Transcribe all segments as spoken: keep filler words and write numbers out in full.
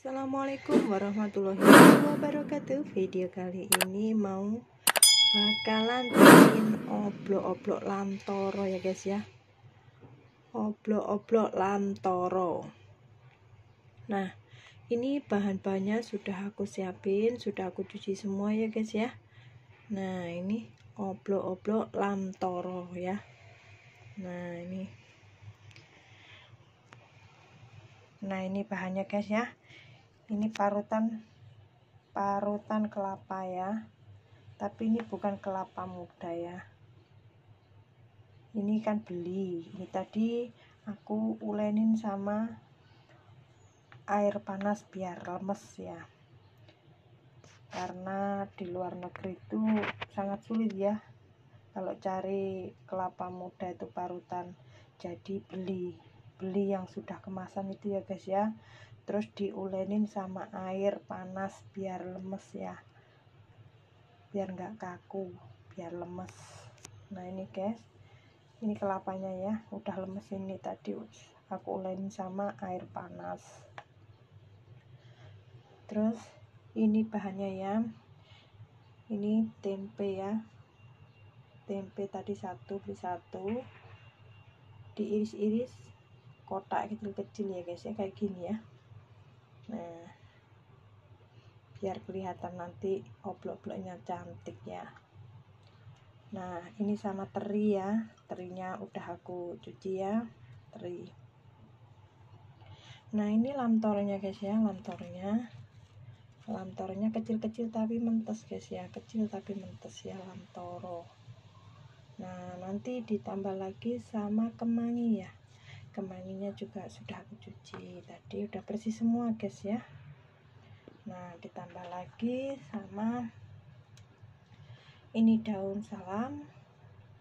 Assalamualaikum warahmatullahi wabarakatuh. Video kali ini mau bakalan bikin oblok-oblok lamtoro ya guys ya. Oblok-oblok lamtoro. Nah, ini bahan-bahannya sudah aku siapin, sudah aku cuci semua ya guys ya. Nah, ini oblok-oblok lamtoro ya. Nah, ini. Nah, ini bahannya guys ya. Ini parutan parutan kelapa ya, tapi ini bukan kelapa muda ya, ini kan beli. Ini tadi aku ulenin sama air panas biar lemes ya, karena di luar negeri itu sangat sulit ya kalau cari kelapa muda itu parutan. Jadi beli beli yang sudah kemasan itu ya guys ya, terus diulenin sama air panas biar lemes ya, biar nggak kaku, biar lemes. Nah ini guys, ini kelapanya ya, udah lemes. Ini tadi aku ulenin sama air panas. Terus ini bahannya ya, ini tempe ya, tempe tadi satu beli satu, diiris-iris kotak kecil-kecil ya guys ya, kayak gini ya. Nah, biar kelihatan nanti oblok-obloknya cantik ya. Nah, ini sama teri ya, terinya udah aku cuci ya, teri. Nah, ini lamtoronya guys ya, lamtoronya lamtoronya kecil-kecil tapi mentes guys ya, kecil tapi mentes ya lamtoro. Nah, nanti ditambah lagi sama kemangi ya. Kemanginya juga sudah aku cuci tadi, udah bersih semua guys ya. Nah, ditambah lagi sama ini daun salam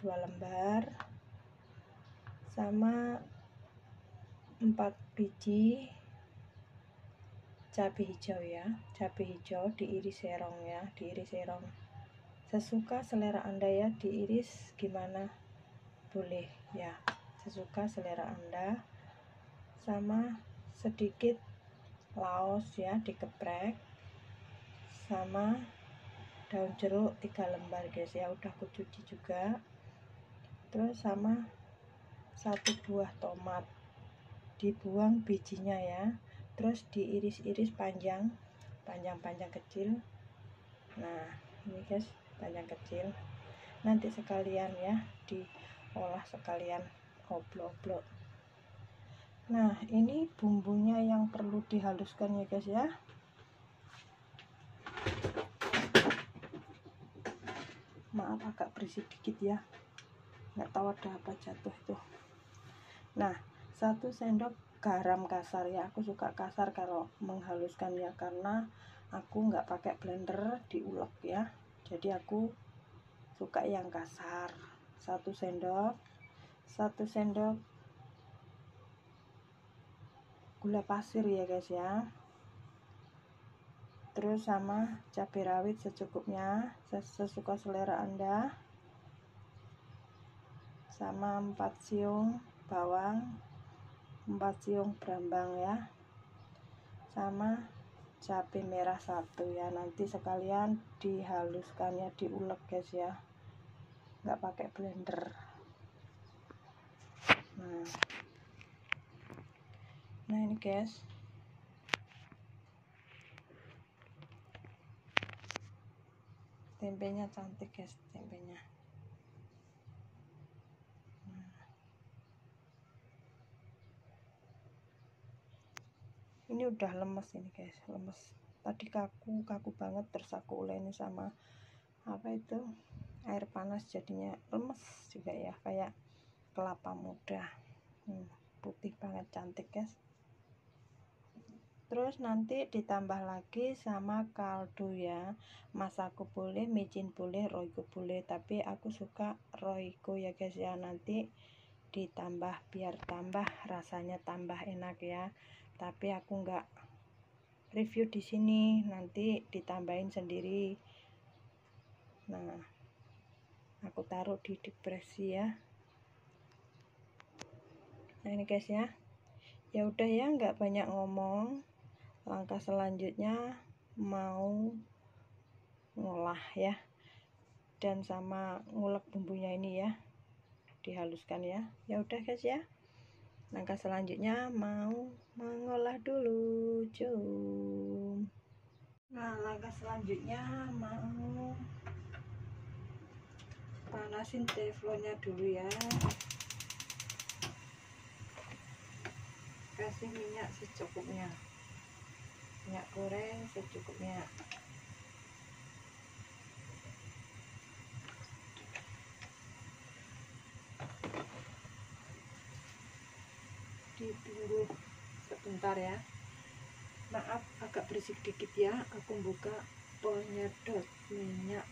dua lembar sama empat biji cabai hijau ya, cabai hijau diiris serong ya, diiris serong sesuka selera Anda ya, diiris gimana boleh ya, sesuka selera Anda. Sama sedikit laos ya, dikeprek, sama daun jeruk tiga lembar guys ya, udah aku cuci juga. Terus sama satu buah tomat, dibuang bijinya ya, terus diiris-iris panjang, panjang-panjang kecil. Nah ini guys, panjang kecil, nanti sekalian ya, diolah sekalian oblok-oblok. Nah ini bumbunya yang perlu dihaluskan ya guys ya. Maaf agak berisik dikit ya, nggak tahu ada apa jatuh itu. Nah, satu sendok garam kasar ya, aku suka kasar kalau menghaluskan ya, karena aku nggak pakai blender diulek ya, jadi aku suka yang kasar. Satu sendok satu sendok gula pasir ya guys ya. Terus sama cabai rawit secukupnya, sesuka selera Anda, sama empat siung bawang, empat siung brambang ya, sama cabai merah satu ya. Nanti sekalian dihaluskannya, diulek guys ya, nggak pakai blender. Nah. nah ini guys, tempenya cantik guys, tempenya. Nah. Ini udah lemes ini guys, lemes. Tadi kaku kaku banget, terus aku uleni sama apa itu air panas, jadinya lemes juga ya, kayak kelapa muda. hmm, putih banget, cantik guys. Terus nanti ditambah lagi sama kaldu ya, Masako boleh, micin boleh, royco boleh, tapi aku suka royco ya guys ya. Nanti ditambah biar tambah rasanya, tambah enak ya, tapi aku nggak review di sini, nanti ditambahin sendiri. Nah, aku taruh di depresi ya. Nah ini guys ya, ya udah ya, nggak banyak ngomong, langkah selanjutnya mau ngolah ya, dan sama ngulek bumbunya ini ya, dihaluskan ya. Ya udah guys ya, langkah selanjutnya mau mengolah dulu, jom. Nah, langkah selanjutnya mau panasin teflonnya dulu ya, kasih minyak secukupnya, minyak goreng secukupnya. Ditunggu sebentar ya. Maaf agak berisik dikit ya, aku buka penyedot minyak.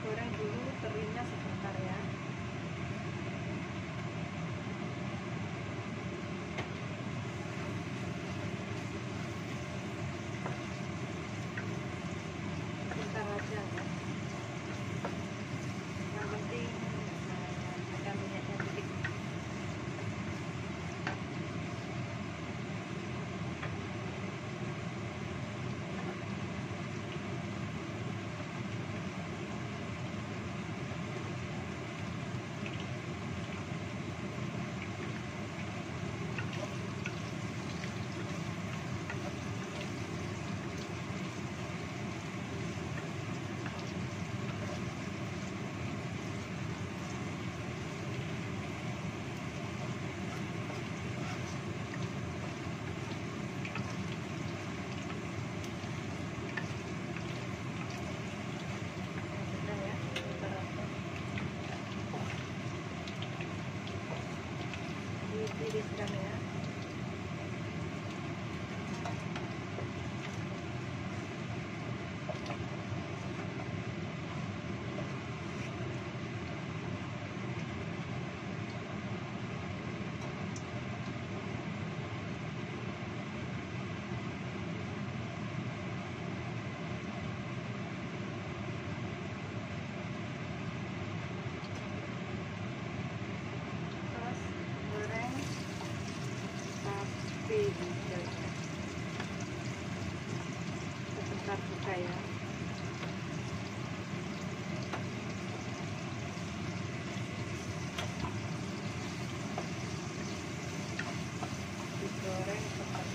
Goreng dulu terinya sebentar ya. Sebentar aja ya. Yang penting ada minyaknya sedikit. Buka ya. Digoreng sebentar.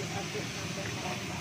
aduk-aduk sampai merata.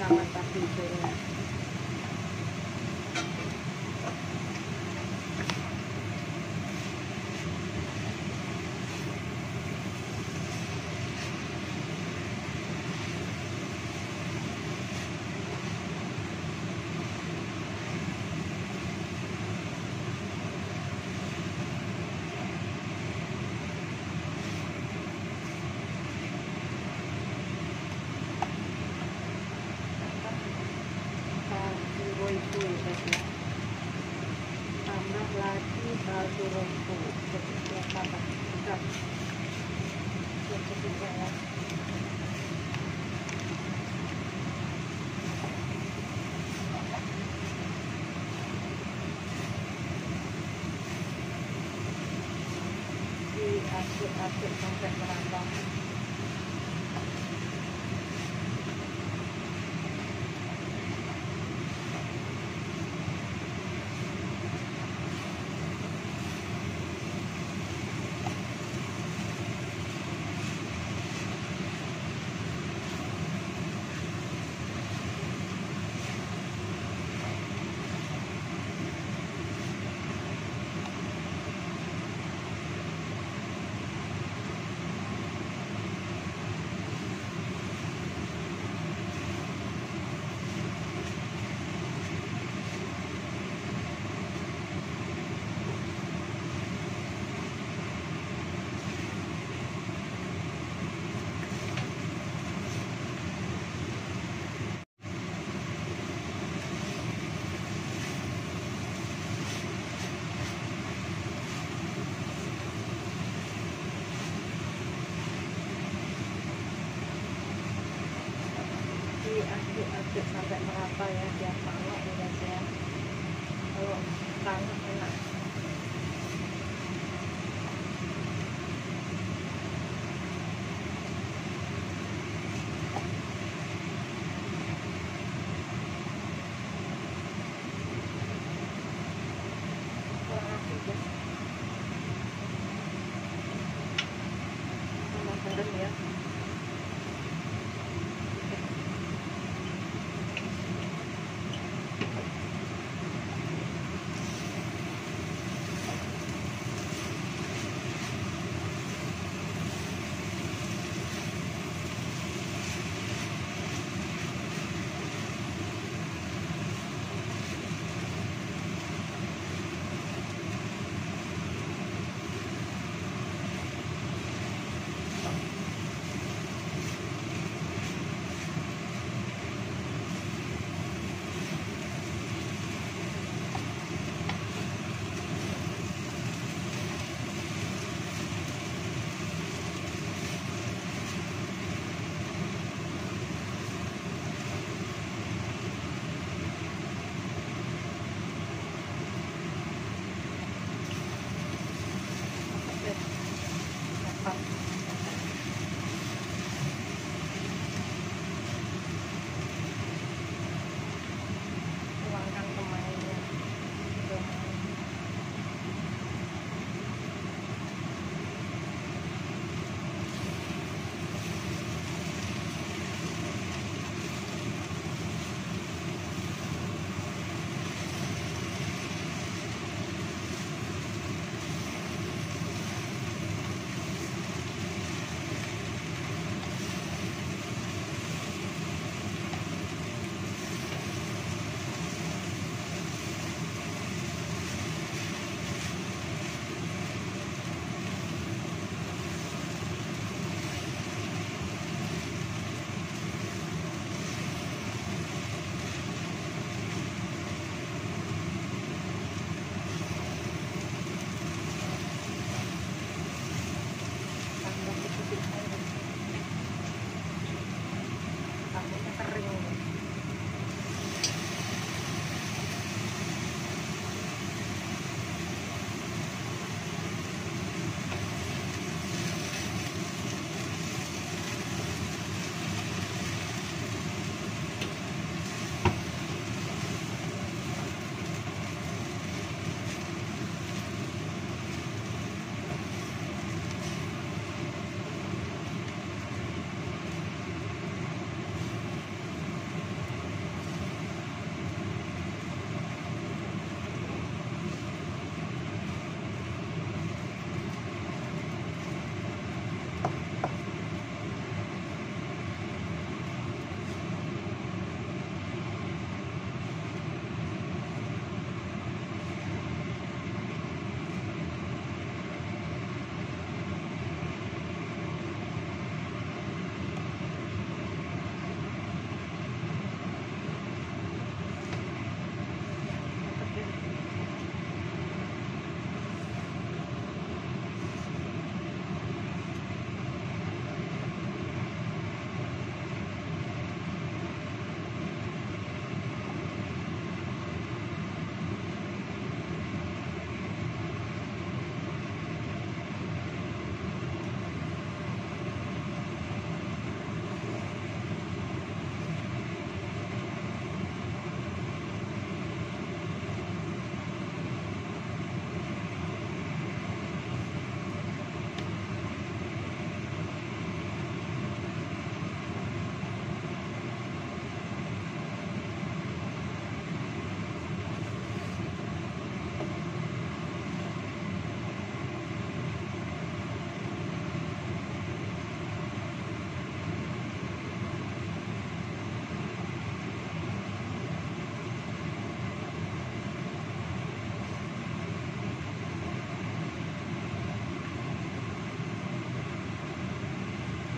Sama tapi turun. aduk-aduk sampai merata ya, biar panas udah ya. Kalau panas enak.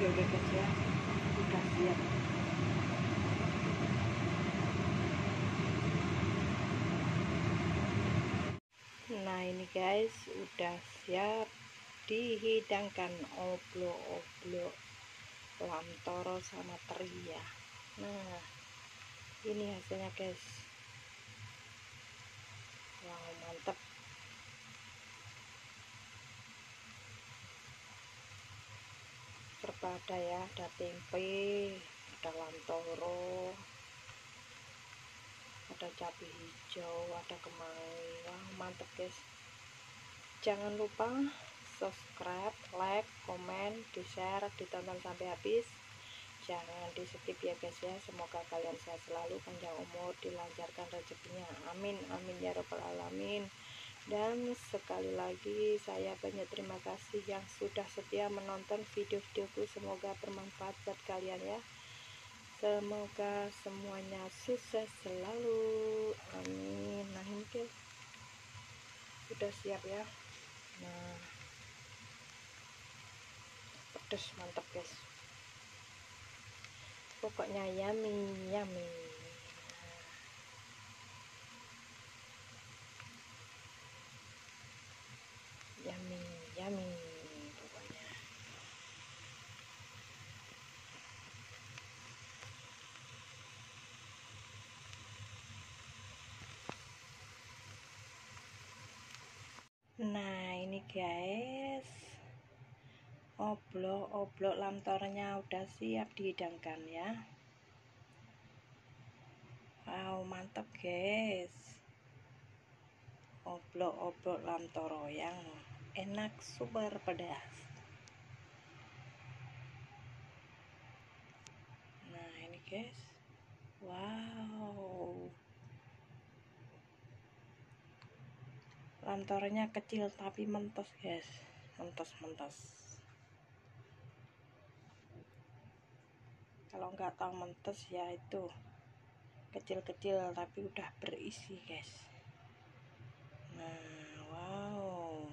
Udah kerja, udah siap. Nah ini guys, udah siap dihidangkan oblok-oblok lamtoro sama teri ya. Nah Ini hasilnya guys. Wow, mantap. Serba ada ya, ada tempe, ada lamtoro, ada cabai hijau, ada kemangi. Wow, mantap guys. Jangan lupa subscribe, like, komen, di share, ditonton sampai habis. Jangan di skip ya guys ya. Semoga kalian sehat selalu, panjang umur, dilancarkan rezekinya, amin amin ya robbal alamin. Dan sekali lagi saya banyak terima kasih yang sudah setia menonton video-videoku. Semoga bermanfaat buat kalian ya. Semoga semuanya sukses selalu, amin. Nah ini guys, sudah siap ya. Nah, pedas mantap guys, pokoknya yummy yummy. Yummy yummy pokoknya. Nah, ini guys, oblok-oblok lamtoronya udah siap dihidangkan ya. Wow, mantap guys. Oblok-oblok lamtoro yang enak, super pedas. Nah, ini guys. Wow. Lamtoronya kecil tapi mentos guys. Mentos-mentos. Kalau nggak tahu mentes ya, itu kecil-kecil tapi udah berisi guys. Nah, wow,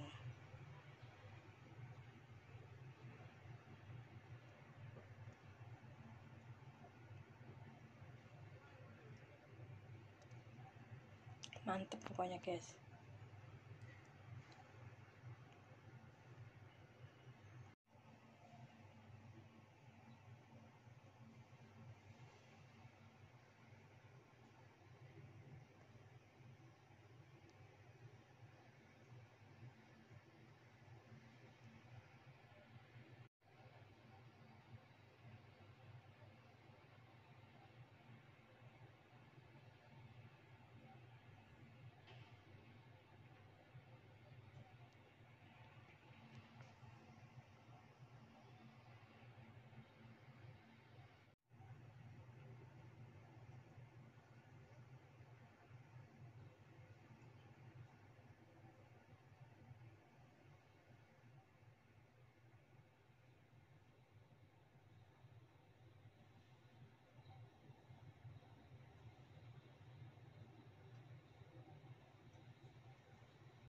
mantep pokoknya guys.